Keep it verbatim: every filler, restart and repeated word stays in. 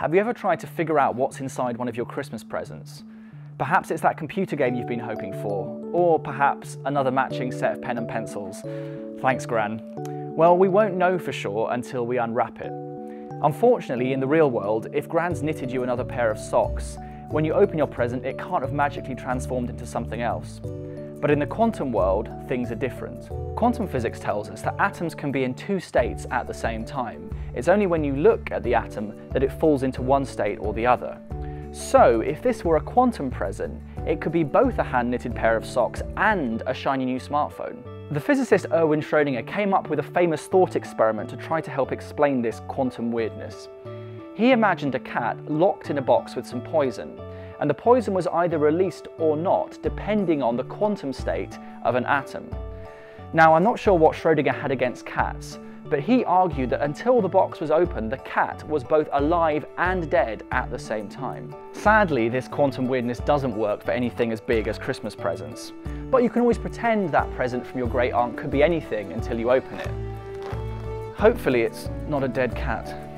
Have you ever tried to figure out what's inside one of your Christmas presents? Perhaps it's that computer game you've been hoping for, or perhaps another matching set of pen and pencils. Thanks, Gran. Well, we won't know for sure until we unwrap it. Unfortunately, in the real world, if Gran's knitted you another pair of socks, when you open your present, it can't have magically transformed into something else. But in the quantum world, things are different. Quantum physics tells us that atoms can be in two states at the same time. It's only when you look at the atom that it falls into one state or the other. So, if this were a quantum present, it could be both a hand-knitted pair of socks and a shiny new smartphone. The physicist Erwin Schrödinger came up with a famous thought experiment to try to help explain this quantum weirdness. He imagined a cat locked in a box with some poison, and the poison was either released or not, depending on the quantum state of an atom. Now, I'm not sure what Schrödinger had against cats, but he argued that until the box was opened, the cat was both alive and dead at the same time. Sadly, this quantum weirdness doesn't work for anything as big as Christmas presents, but you can always pretend that present from your great aunt could be anything until you open it. Hopefully it's not a dead cat.